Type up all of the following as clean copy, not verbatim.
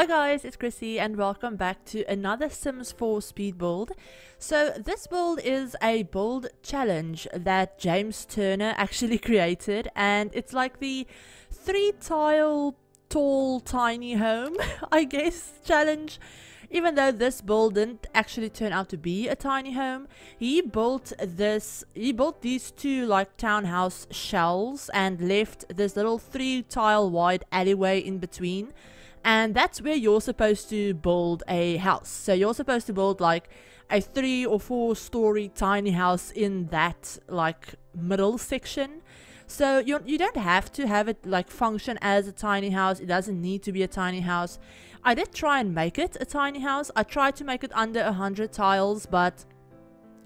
Hi guys, it's Chrissy and welcome back to another Sims 4 speed build. So this build is a build challenge that James Turner actually created, and it's like the 3-tile tall tiny home I guess challenge. Even though this build didn't actually turn out to be a tiny home, he built these two like townhouse shells and left this little 3-tile wide alleyway in between. And that's where you're supposed to build a house. So you're supposed to build like a 3- or 4-story tiny house in that like middle section. So you don't have to have it like function as a tiny house. It doesn't need to be a tiny house. I did try and make it a tiny house. I tried to make it under 100 tiles, but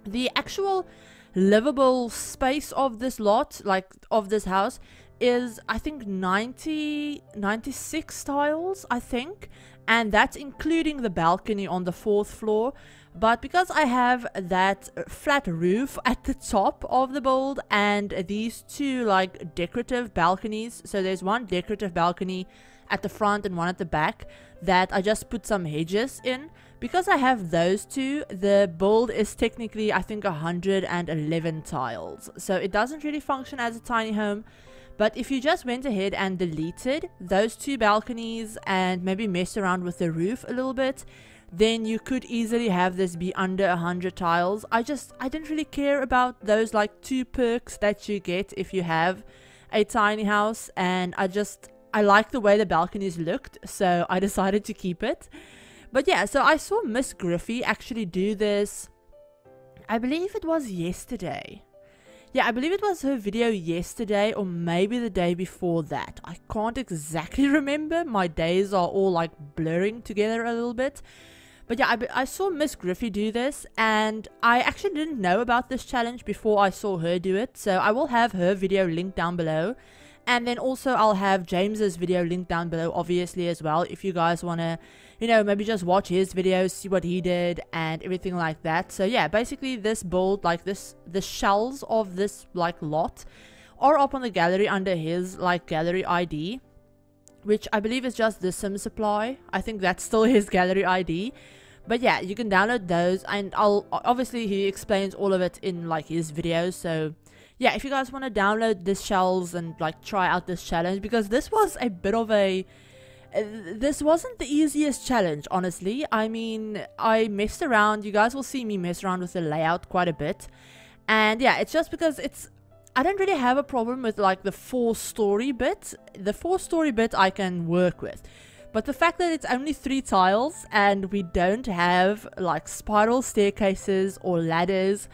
the actual livable space of this lot, like of this house, is I think 96 tiles, I think, and that's including the balcony on the 4th floor. But because I have that flat roof at the top of the build and these two like decorative balconies, so there's one decorative balcony at the front and one at the back that I just put some hedges in, because I have those two, the build is technically I think 111 tiles, so it doesn't really function as a tiny home. But if you just went ahead and deleted those two balconies and maybe messed around with the roof a little bit, then you could easily have this be under 100 tiles. I didn't really care about those like two perks that you get if you have a tiny house, and I like the way the balconies looked, so I decided to keep it. But yeah, so I saw MsGryphi actually do this, I believe it was yesterday. Yeah, I believe it was her video yesterday or maybe the day before that. I can't exactly remember. My days are all like blurring together a little bit. But yeah, I saw MsGryphi do this, and I actually didn't know about this challenge before I saw her do it. So I will have her video linked down below. And then also I'll have James's video linked down below obviously as well, if you guys want to, you know, maybe just watch his videos, see what he did and everything like that. So yeah, basically this build, like this, the shells of this like lot are up on the gallery under his like gallery ID, which I believe is just The Sim Supply. I think that's still his gallery ID. But yeah, you can download those, and I'll obviously, he explains all of it in like his videos. So yeah, if you guys want to download these shells and like try out this challenge, because this was a bit of a... this wasn't the easiest challenge, honestly. I mean, I messed around. You guys will see me mess around with the layout quite a bit. And yeah, it's just because it's... I don't really have a problem with like the 4-story bit. The 4-story bit I can work with. But the fact that it's only 3 tiles and we don't have like spiral staircases or ladders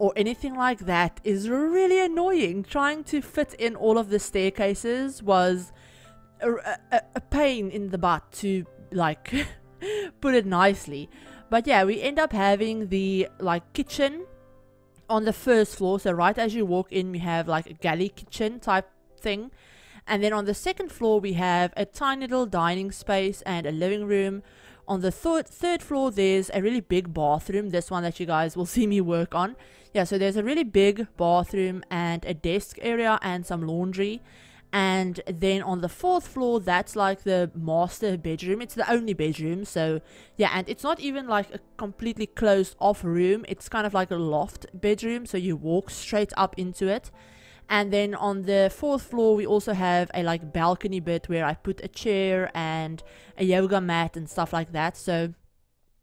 or anything like that is really annoying. Trying to fit in all of the staircases was a pain in the butt, to like put it nicely. But yeah, we end up having the like kitchen on the 1st floor. So right as you walk in, we have like a galley kitchen type thing. And then on the 2nd floor, we have a tiny little dining space and a living room. On the 3rd floor, there's a really big bathroom, this one that you guys will see me work on. Yeah, so there's a really big bathroom and a desk area and some laundry. And then on the 4th floor, that's like the master bedroom. It's the only bedroom, so yeah, and it's not even like a completely closed off room. It's kind of like a loft bedroom, so you walk straight up into it. And then on the 4th floor, we also have a like balcony bit where I put a chair and a yoga mat and stuff like that. So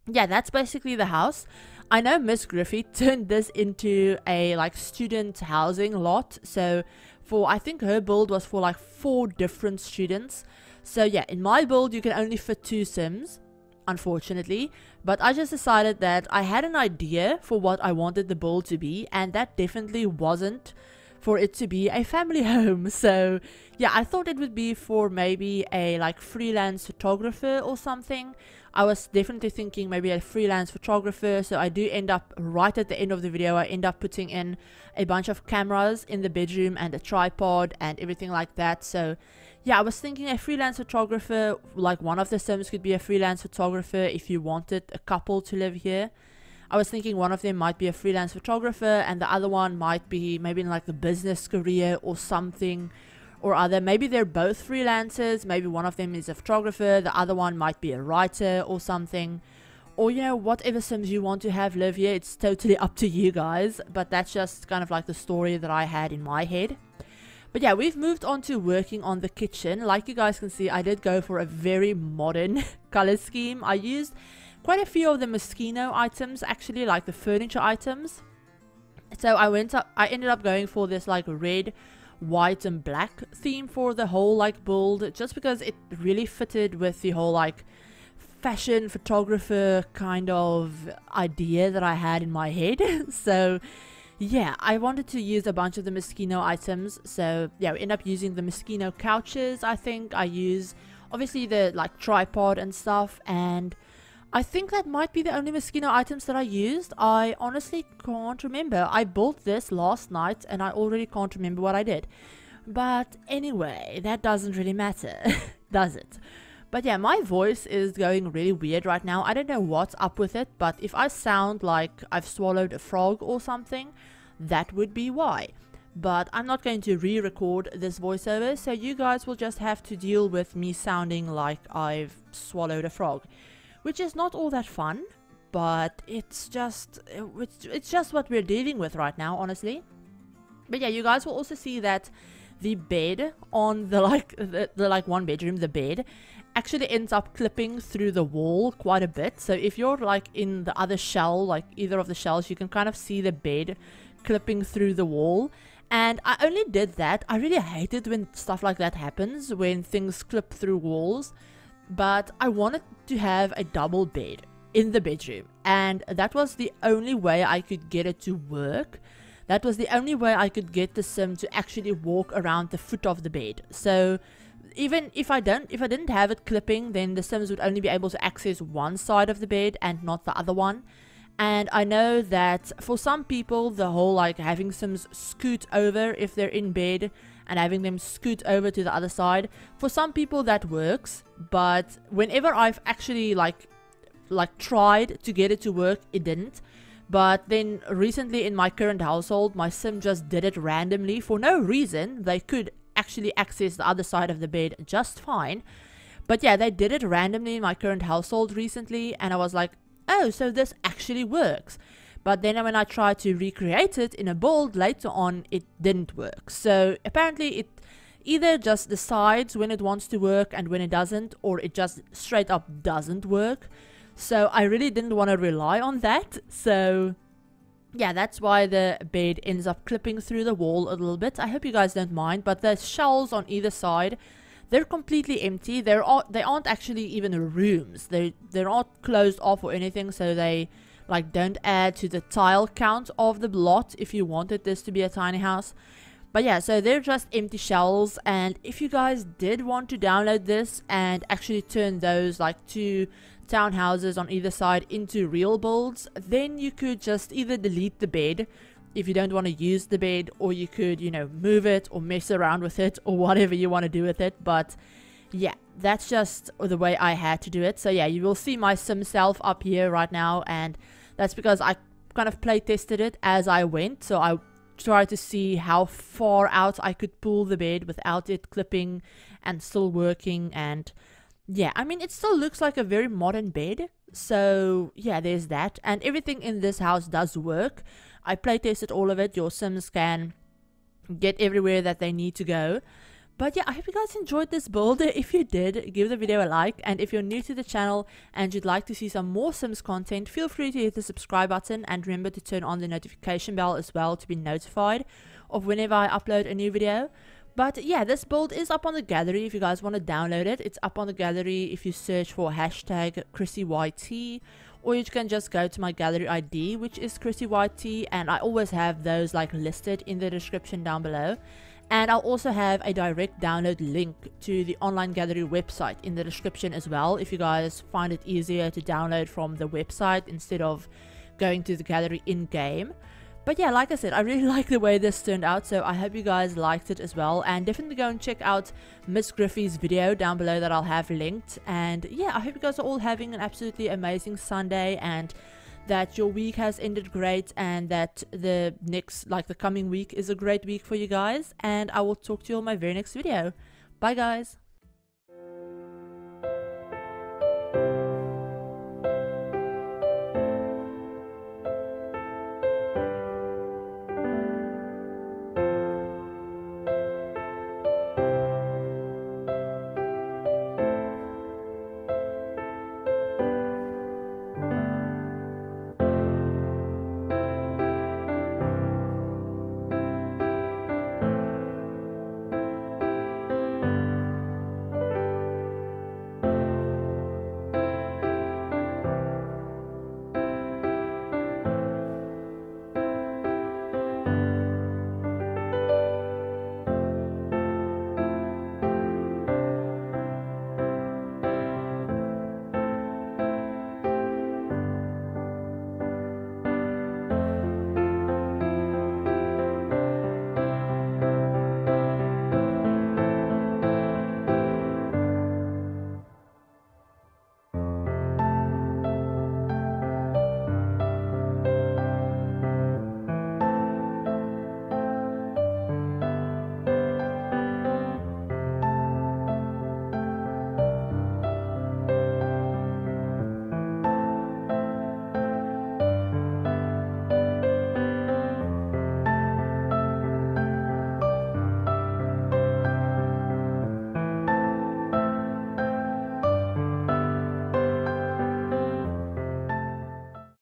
yeah, that's basically the house. I know MsGryphi turned this into a like student housing lot. So for, I think her build was for like 4 different students. So yeah, in my build, you can only fit 2 Sims, unfortunately. But I just decided that I had an idea for what I wanted the build to be, and that definitely wasn't for it to be a family home. So yeah, I thought it would be for maybe a like freelance photographer or something. I was definitely thinking maybe a freelance photographer. So I do end up, right at the end of the video, I end up putting in a bunch of cameras in the bedroom and a tripod and everything like that. So yeah, I was thinking a freelance photographer, like one of the Sims could be a freelance photographer if you wanted a couple to live here. I was thinking one of them might be a freelance photographer and the other one might be maybe in like the business career or something, or other. Maybe they're both freelancers. Maybe one of them is a photographer, the other one might be a writer or something. Or, you know, whatever Sims you want to have live here, it's totally up to you guys. But that's just kind of like the story that I had in my head. But yeah, we've moved on to working on the kitchen. Like you guys can see, I did go for a very modern color scheme. I used quite a few of the Moschino items, actually, like the furniture items. So I ended up going for this like red, white and black theme for the whole like build, just because it really fitted with the whole like fashion photographer kind of idea that I had in my head. So yeah, I wanted to use a bunch of the Moschino items. So yeah, we end up using the Moschino couches. I think I use obviously the like tripod and stuff, and I think that might be the only Moschino items that I used. I honestly can't remember. I built this last night and I already can't remember what I did. But anyway, that doesn't really matter, does it? But yeah, my voice is going really weird right now. I don't know what's up with it, but if I sound like I've swallowed a frog or something, that would be why. But I'm not going to re-record this voiceover, so you guys will just have to deal with me sounding like I've swallowed a frog, which is not all that fun, but it's just what we're dealing with right now, honestly. But yeah, you guys will also see that the bed on the one bedroom, the bed actually ends up clipping through the wall quite a bit. So if you're like in the other shell, like either of the shells, you can kind of see the bed clipping through the wall. And I only did that, I really hate it when stuff like that happens, when things clip through walls. But I wanted to have a double bed in the bedroom, and that was the only way I could get it to work. That was the only way I could get the sim to actually walk around the foot of the bed. So even if I didn't have it clipping, then the sims would only be able to access one side of the bed and not the other one. And I know that for some people, the whole like having sims scoot over if they're in bed and having them scoot over to the other side, for some people that works. But whenever I've actually like tried to get it to work, it didn't. But then recently in my current household, my sim just did it randomly for no reason. They could actually access the other side of the bed just fine, but yeah, they did it randomly in my current household recently, and I was like, oh, so this actually works. But then when I tried to recreate it in a build later on, it didn't work. So apparently it either just decides when it wants to work and when it doesn't, or it just straight up doesn't work. So I really didn't want to rely on that. So yeah, that's why the bed ends up clipping through the wall a little bit. I hope you guys don't mind, but the shells on either side, they're completely empty. They aren't actually even rooms. They're not closed off or anything, so they like don't add to the tile count of the lot if you wanted this to be a tiny house. But yeah, so they're just empty shells. And if you guys did want to download this and actually turn those like two townhouses on either side into real builds, then you could just either delete the bed if you don't want to use the bed, or you could, you know, move it or mess around with it or whatever you want to do with it. But yeah, that's just the way I had to do it. So yeah, you will see my sim self up here right now, and that's because I kind of play tested it as I went. So I try to see how far out I could pull the bed without it clipping and still working. And yeah, I mean, it still looks like a very modern bed. So yeah, there's that. And everything in this house does work. I play tested all of it. Your sims can get everywhere that they need to go. But yeah, I hope you guys enjoyed this build. If you did, give the video a like. And if you're new to the channel and you'd like to see some more Sims content, feel free to hit the subscribe button, and remember to turn on the notification bell as well to be notified of whenever I upload a new video. But yeah, this build is up on the gallery if you guys want to download it. It's up on the gallery if you search for hashtag ChrissieYT, or you can just go to my gallery ID, which is ChrissieYT, and I always have those like listed in the description down below. And I'll also have a direct download link to the online gallery website in the description as well, if you guys find it easier to download from the website instead of going to the gallery in-game. But yeah, like I said, I really like the way this turned out, so I hope you guys liked it as well. And definitely go and check out MsGryphi's video down below that I'll have linked. And yeah, I hope you guys are all having an absolutely amazing Sunday, and that your week has ended great and that the next, like the coming week, is a great week for you guys. And I will talk to you on my very next video. Bye guys.